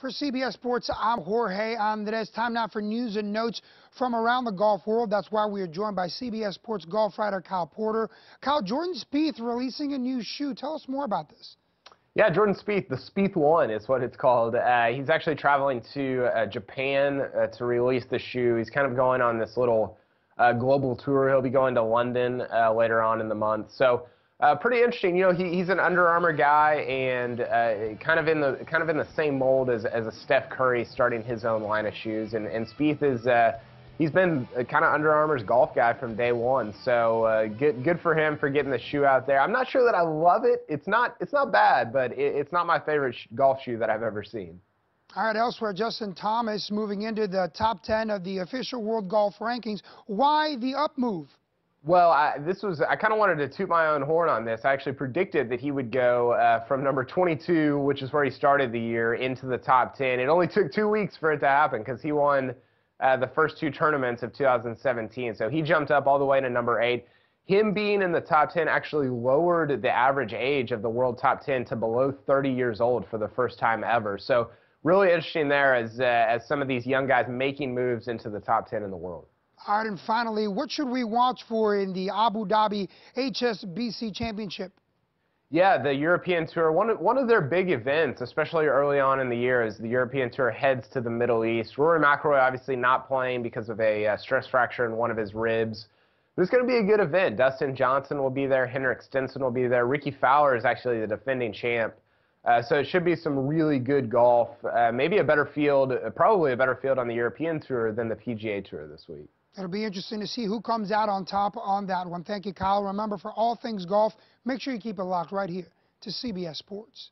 For CBS Sports, I'm Jorge Andres. Time now for news and notes from around the golf world. That's why we are joined by CBS Sports golf writer Kyle Porter. Kyle, Jordan Spieth releasing a new shoe. Tell us more about this. Yeah, Jordan Spieth, the Spieth One is what it's called. He's actually traveling to Japan to release the shoe. He's kind of going on this little global tour. He'll be going to London later on in the month. So. Pretty interesting. You know, he's an Under Armour guy, and kind of in the same mold as a Steph Curry starting his own line of shoes. And Spieth is he's been kind of Under Armour's golf guy from day one. So good for him for getting the shoe out there. I'm not sure that I love it. It's not bad, but it's not my favorite golf shoe that I've ever seen. All right, elsewhere, Justin Thomas moving into the top 10 of the official world golf rankings. Why the up move? Well, I kind of wanted to toot my own horn on this. I actually predicted that he would go from number 22, which is where he started the year, into the top 10. It only took 2 weeks for it to happen because he won the first two tournaments of 2017. So he jumped up all the way to number 8. Him being in the top 10 actually lowered the average age of the world top 10 to below 30 years old for the first time ever. So really interesting there as some of these young guys making moves into the top 10 in the world. All right, and finally, what should we watch for in the Abu Dhabi HSBC Championship? Yeah, the European Tour, one of their big events, especially early on in the year, is the European Tour heads to the Middle East. Rory McIlroy obviously not playing because of a stress fracture in one of his ribs. But it's going to be a good event. Dustin Johnson will be there. Henrik Stenson will be there. Ricky Fowler is actually the defending champ. So it should be some really good golf. Maybe a better field, probably a better field on the European Tour than the PGA Tour this week. It'll be interesting to see who comes out on top on that one. Thank you, Kyle. Remember, for all things golf, make sure you keep it locked right here to CBS Sports.